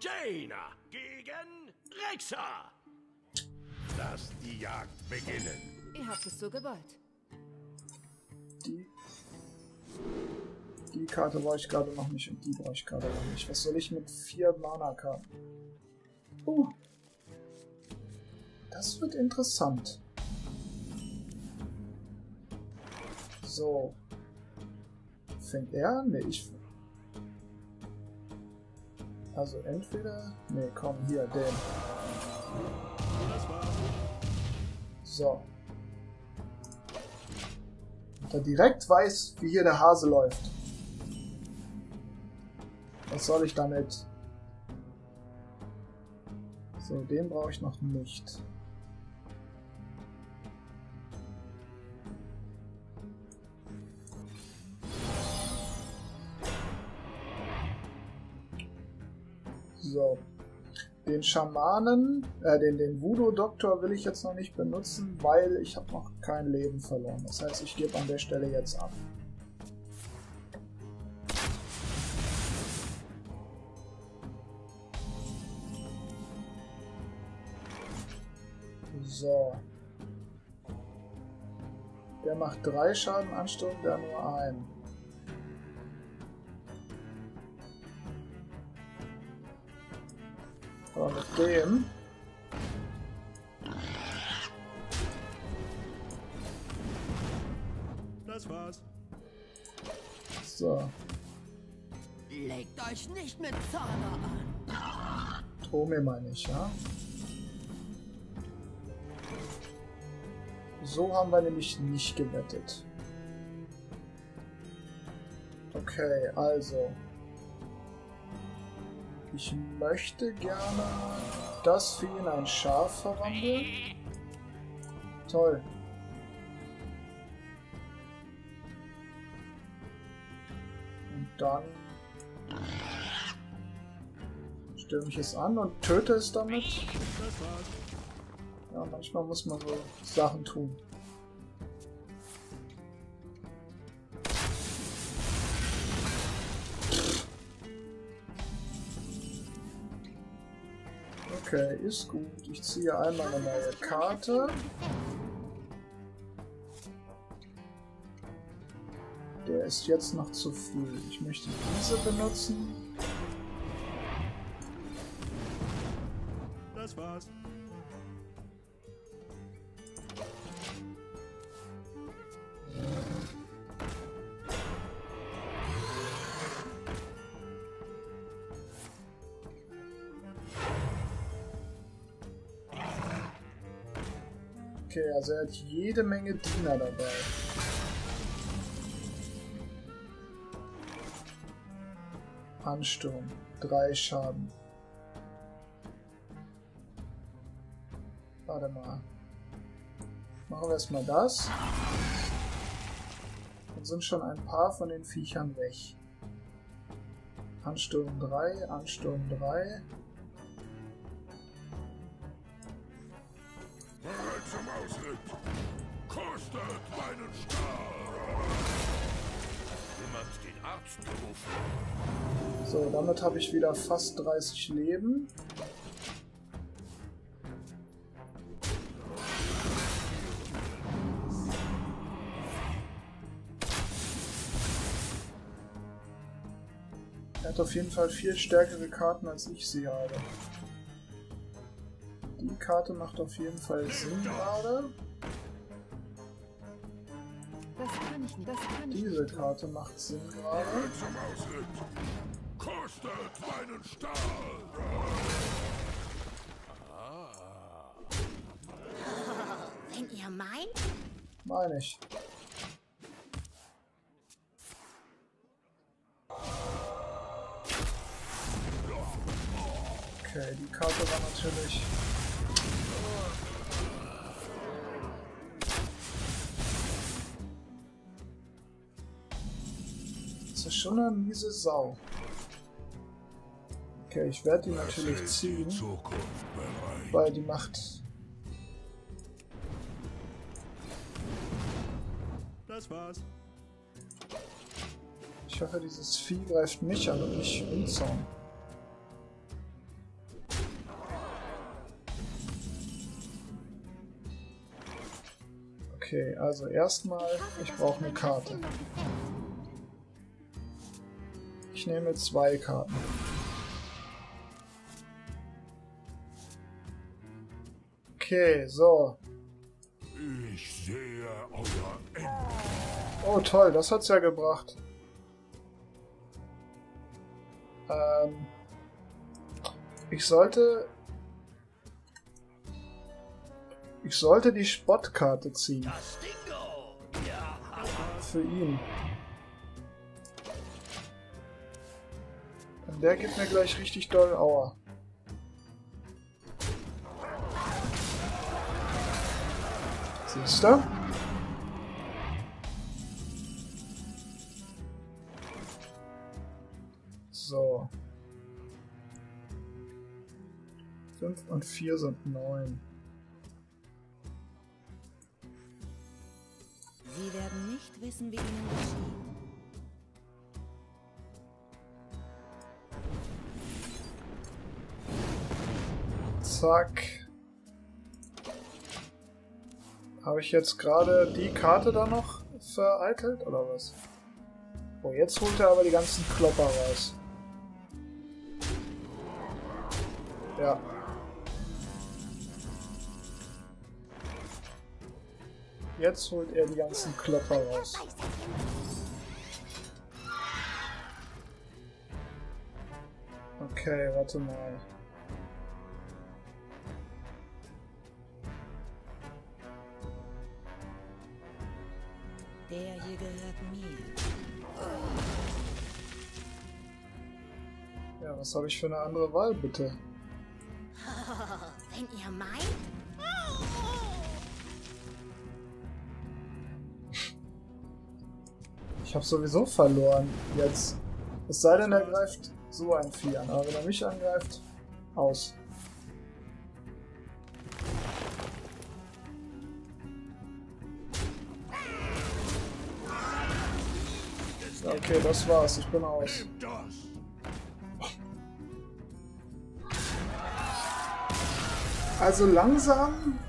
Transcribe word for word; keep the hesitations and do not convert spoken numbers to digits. Jaina gegen Rexa. Lass die Jagd beginnen. Ihr habt es so gewollt. Die Karte brauche ich gerade noch nicht und die brauche ich gerade noch nicht. Was soll ich mit vier Mana-Karten? Oh. Das wird interessant. So. Fängt er an? Ne, ich... Also entweder... Ne, komm, hier, den. So. Und er direkt weiß, wie hier der Hase läuft. Was soll ich damit? So, den brauche ich noch nicht. So. Den Schamanen, äh, den, den Voodoo-Doktor will ich jetzt noch nicht benutzen, weil ich habe noch kein Leben verloren. Das heißt, ich gebe an der Stelle jetzt ab. So. Der macht drei Schaden, anstatt der nur einen. Aber mit dem das war's. So. Legt euch nicht mit Zorn an. Tome meine ich, ja. So haben wir nämlich nicht gewettet. Okay, also. Ich möchte gerne das für ihn ein Schaf verwandeln. Toll. Und dann stürme ich es an und töte es damit. Ja, manchmal muss man so Sachen tun. Okay, ist gut. Ich ziehe einmal eine neue Karte. Der ist jetzt noch zu viel. Ich möchte diese benutzen. Das war's. Okay, also er hat jede Menge Diener dabei. Ansturm. Drei Schaden. Warte mal. Machen wir erstmal das. Dann sind schon ein paar von den Viechern weg. Ansturm drei, Ansturm drei. Kostet meinen Stahl! Jemand den Arzt berufen. So, damit habe ich wieder fast dreißig Leben. Er hat auf jeden Fall viel stärkere Karten, als ich sie habe. Die Karte macht auf jeden Fall Sinn gerade. Das kann ich nicht, das kann ich Diese Karte nicht. macht Sinn gerade. Kostet meinen Stahl. Ah. Wenn ihr meint? Meine ich. Okay, die Karte war natürlich... Das ist schon eine miese Sau. Okay, ich werde die natürlich ziehen, weil die macht... Das war's. Ich hoffe, dieses Vieh greift mich an und nicht Unzaun. Okay, also erstmal, ich brauche eine Karte. Ich nehme zwei Karten. Okay, so. Ich sehe euer Ende. Oh toll, das hat's ja gebracht. Ähm, ich sollte... Ich sollte die Spottkarte ziehen. Für ihn. Und der gibt mir gleich richtig doll Aua. Siehst du? So. Fünf und vier sind neun. Sie werden nicht wissen, wie ihnen geschieht. Zack. Habe ich jetzt gerade die Karte da noch vereitelt, oder was? Oh, jetzt holt er aber die ganzen Klopper raus. Ja. Jetzt holt er die ganzen Klopper raus. Okay, warte mal. Der hier gehört mir. Ja, was habe ich für eine andere Wahl, bitte? Wenn ihr meint? Ich habe sowieso verloren jetzt. Es sei denn, er greift so ein Vieh an, aber wenn er mich angreift, aus. Okay, das war's. Ich bin aus. Also langsam